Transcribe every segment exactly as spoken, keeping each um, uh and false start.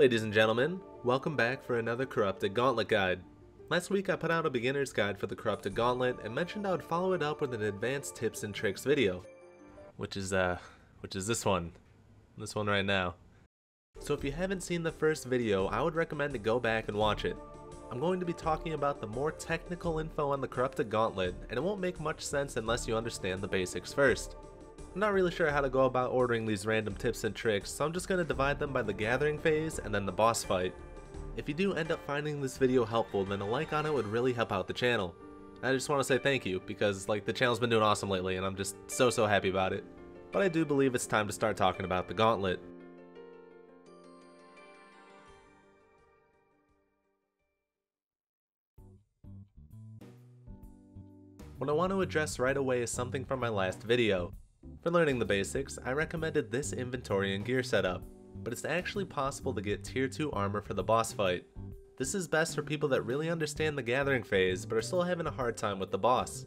Ladies and gentlemen, welcome back for another Corrupted Gauntlet guide. Last week I put out a beginner's guide for the Corrupted Gauntlet and mentioned I would follow it up with an advanced tips and tricks video, which is uh, which is this one, this one right now. So if you haven't seen the first video, I would recommend to go back and watch it. I'm going to be talking about the more technical info on the Corrupted Gauntlet, and it won't make much sense unless you understand the basics first. I'm not really sure how to go about ordering these random tips and tricks, so I'm just going to divide them by the gathering phase and then the boss fight. If you do end up finding this video helpful, then a like on it would really help out the channel. I just want to say thank you, because like the channel's been doing awesome lately and I'm just so so happy about it. But I do believe it's time to start talking about the gauntlet. What I want to address right away is something from my last video. For learning the basics, I recommended this inventory and gear setup, but it's actually possible to get tier two armor for the boss fight. This is best for people that really understand the gathering phase but are still having a hard time with the boss.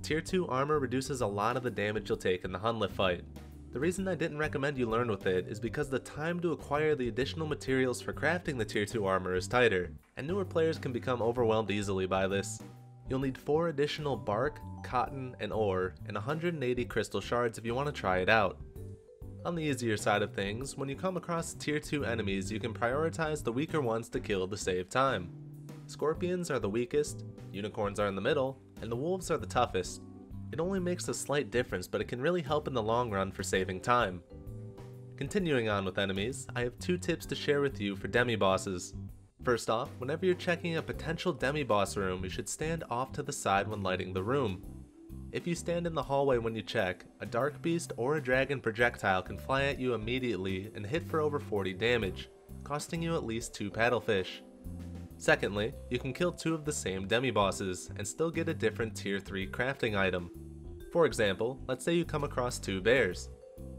Tier two armor reduces a lot of the damage you'll take in the Hunllef fight. The reason I didn't recommend you learn with it is because the time to acquire the additional materials for crafting the tier two armor is tighter, and newer players can become overwhelmed easily by this. You'll need four additional bark, cotton, and ore, and one hundred eighty crystal shards if you want to try it out. On the easier side of things, when you come across tier two enemies, you can prioritize the weaker ones to kill to save time. Scorpions are the weakest, unicorns are in the middle, and the wolves are the toughest. It only makes a slight difference, but it can really help in the long run for saving time. Continuing on with enemies, I have two tips to share with you for demi-bosses. First off, whenever you're checking a potential demi-boss room, you should stand off to the side when lighting the room. If you stand in the hallway when you check, a dark beast or a dragon projectile can fly at you immediately and hit for over forty damage, costing you at least two paddlefish. Secondly, you can kill two of the same demi-bosses and still get a different tier three crafting item. For example, let's say you come across two bears.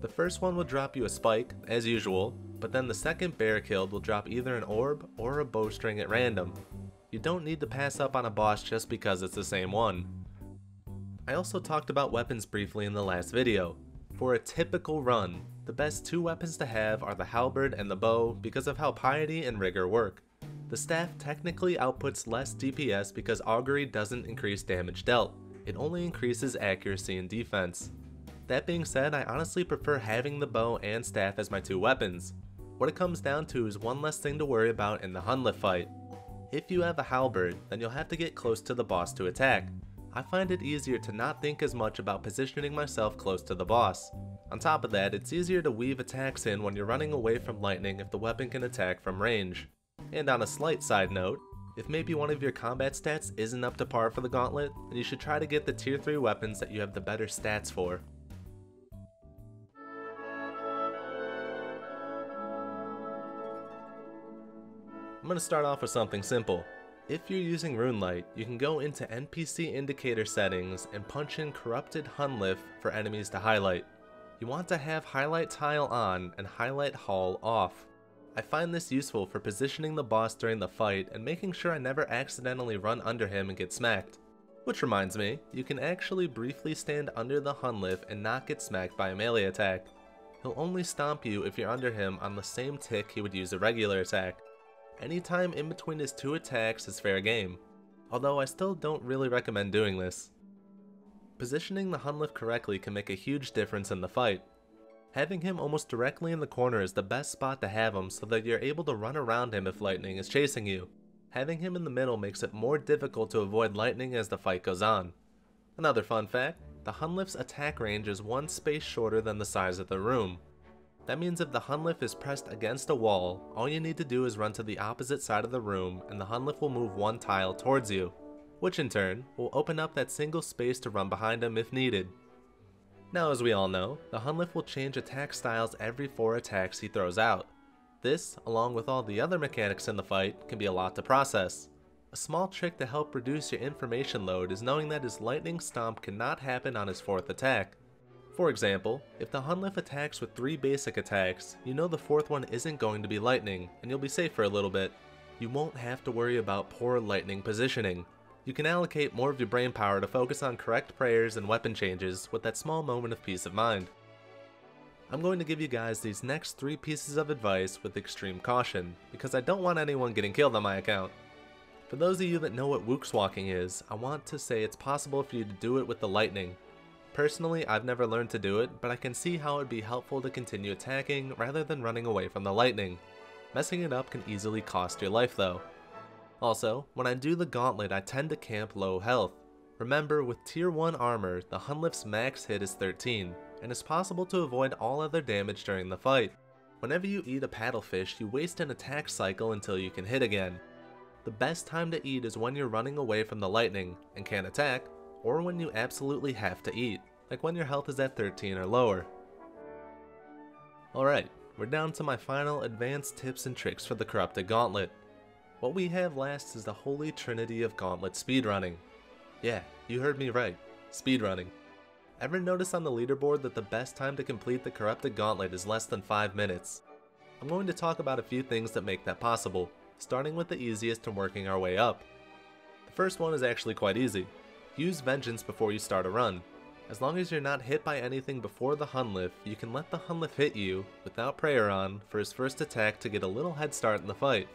The first one will drop you a spike, as usual, but then the second bear killed will drop either an orb or a bowstring at random. You don't need to pass up on a boss just because it's the same one. I also talked about weapons briefly in the last video. For a typical run, the best two weapons to have are the halberd and the bow because of how piety and rigor work. The staff technically outputs less D P S because augury doesn't increase damage dealt, it only increases accuracy and defense. That being said, I honestly prefer having the bow and staff as my two weapons. What it comes down to is one less thing to worry about in the Hunllef fight. If you have a halberd, then you'll have to get close to the boss to attack. I find it easier to not think as much about positioning myself close to the boss. On top of that, it's easier to weave attacks in when you're running away from lightning if the weapon can attack from range. And on a slight side note, if maybe one of your combat stats isn't up to par for the gauntlet, then you should try to get the tier three weapons that you have the better stats for. I'm going to start off with something simple. If you're using Runelite, you can go into N P C indicator settings and punch in Corrupted Hunllef for enemies to highlight. You want to have highlight tile on and highlight hall off. I find this useful for positioning the boss during the fight and making sure I never accidentally run under him and get smacked. Which reminds me, you can actually briefly stand under the Hunllef and not get smacked by a melee attack. He'll only stomp you if you're under him on the same tick he would use a regular attack. Any time in between his two attacks is fair game, although I still don't really recommend doing this. Positioning the Hunllef correctly can make a huge difference in the fight. Having him almost directly in the corner is the best spot to have him so that you're able to run around him if lightning is chasing you. Having him in the middle makes it more difficult to avoid lightning as the fight goes on. Another fun fact, the Hunllef's attack range is one space shorter than the size of the room. That means if the Hunllef is pressed against a wall, all you need to do is run to the opposite side of the room and the Hunllef will move one tile towards you, which in turn will open up that single space to run behind him if needed. Now as we all know, the Hunllef will change attack styles every four attacks he throws out. This, along with all the other mechanics in the fight, can be a lot to process. A small trick to help reduce your information load is knowing that his lightning stomp cannot happen on his fourth attack. For example, if the Hunllef attacks with three basic attacks, you know the fourth one isn't going to be lightning, and you'll be safe for a little bit. You won't have to worry about poor lightning positioning. You can allocate more of your brain power to focus on correct prayers and weapon changes with that small moment of peace of mind. I'm going to give you guys these next three pieces of advice with extreme caution, because I don't want anyone getting killed on my account. For those of you that know what wookswalking is, I want to say it's possible for you to do it with the lightning. Personally, I've never learned to do it, but I can see how it'd be helpful to continue attacking rather than running away from the lightning. Messing it up can easily cost your life though. Also, when I do the gauntlet, I tend to camp low health. Remember, with tier one armor, the Hunllef's max hit is thirteen, and it's possible to avoid all other damage during the fight. Whenever you eat a paddlefish, you waste an attack cycle until you can hit again. The best time to eat is when you're running away from the lightning and can't attack, or when you absolutely have to eat, like when your health is at thirteen or lower. Alright, we're down to my final advanced tips and tricks for the Corrupted Gauntlet. What we have last is the holy trinity of gauntlet speedrunning. Yeah, you heard me right, speedrunning. Ever notice on the leaderboard that the best time to complete the Corrupted Gauntlet is less than five minutes? I'm going to talk about a few things that make that possible, starting with the easiest and working our way up. The first one is actually quite easy. Use vengeance before you start a run. As long as you're not hit by anything before the Hunllef, you can let the Hunllef hit you, without prayer on, for his first attack to get a little head start in the fight.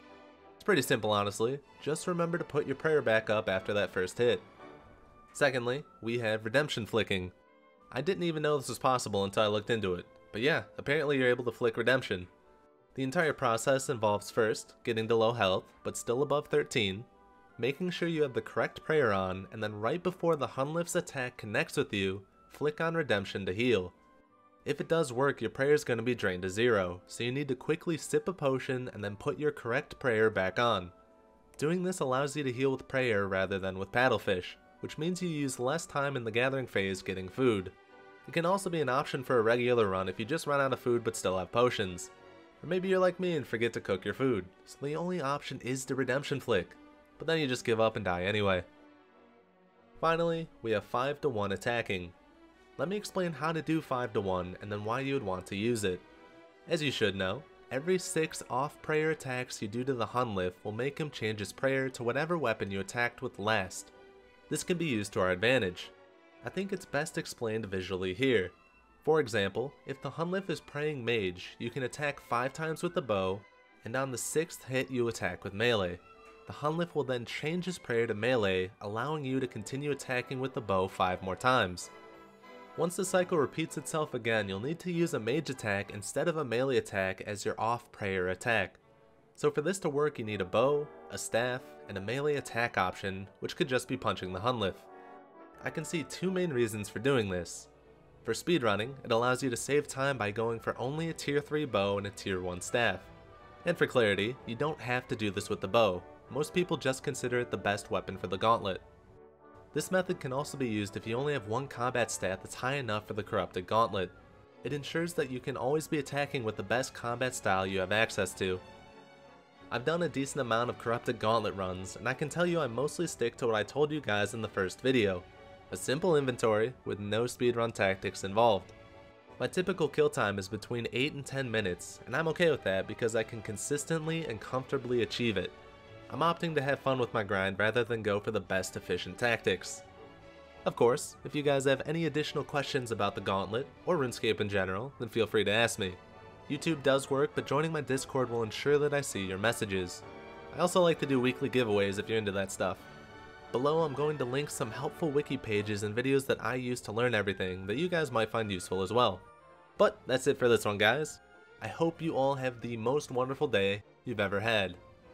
It's pretty simple honestly, just remember to put your prayer back up after that first hit. Secondly, we have redemption flicking. I didn't even know this was possible until I looked into it, but yeah, apparently you're able to flick redemption. The entire process involves first, getting to low health, but still above thirteen, making sure you have the correct prayer on, and then right before the Hunllef's attack connects with you, flick on redemption to heal. If it does work, your prayer is going to be drained to zero, so you need to quickly sip a potion and then put your correct prayer back on. Doing this allows you to heal with prayer rather than with paddlefish, which means you use less time in the gathering phase getting food. It can also be an option for a regular run if you just run out of food but still have potions. Or maybe you're like me and forget to cook your food, so the only option is to redemption flick, but then you just give up and die anyway. Finally, we have five to one attacking. Let me explain how to do five to one and then why you would want to use it. As you should know, every six off-prayer attacks you do to the Hunllef will make him change his prayer to whatever weapon you attacked with last. This can be used to our advantage. I think it's best explained visually here. For example, if the Hunllef is praying mage, you can attack five times with the bow, and on the sixth hit you attack with melee. The Hunllef will then change his prayer to melee, allowing you to continue attacking with the bow five more times. Once the cycle repeats itself again, you'll need to use a mage attack instead of a melee attack as your off-prayer attack. So for this to work you need a bow, a staff, and a melee attack option, which could just be punching the Hunllef. I can see two main reasons for doing this. For speedrunning, it allows you to save time by going for only a tier three bow and a tier one staff. And for clarity, you don't have to do this with the bow. Most people just consider it the best weapon for the gauntlet. This method can also be used if you only have one combat stat that's high enough for the Corrupted Gauntlet. It ensures that you can always be attacking with the best combat style you have access to. I've done a decent amount of Corrupted Gauntlet runs, and I can tell you I mostly stick to what I told you guys in the first video. A simple inventory with no speedrun tactics involved. My typical kill time is between eight and ten minutes, and I'm okay with that because I can consistently and comfortably achieve it. I'm opting to have fun with my grind rather than go for the best efficient tactics. Of course, if you guys have any additional questions about the gauntlet, or RuneScape in general, then feel free to ask me. YouTube does work, but joining my Discord will ensure that I see your messages. I also like to do weekly giveaways if you're into that stuff. Below I'm going to link some helpful wiki pages and videos that I use to learn everything that you guys might find useful as well. But that's it for this one guys. I hope you all have the most wonderful day you've ever had,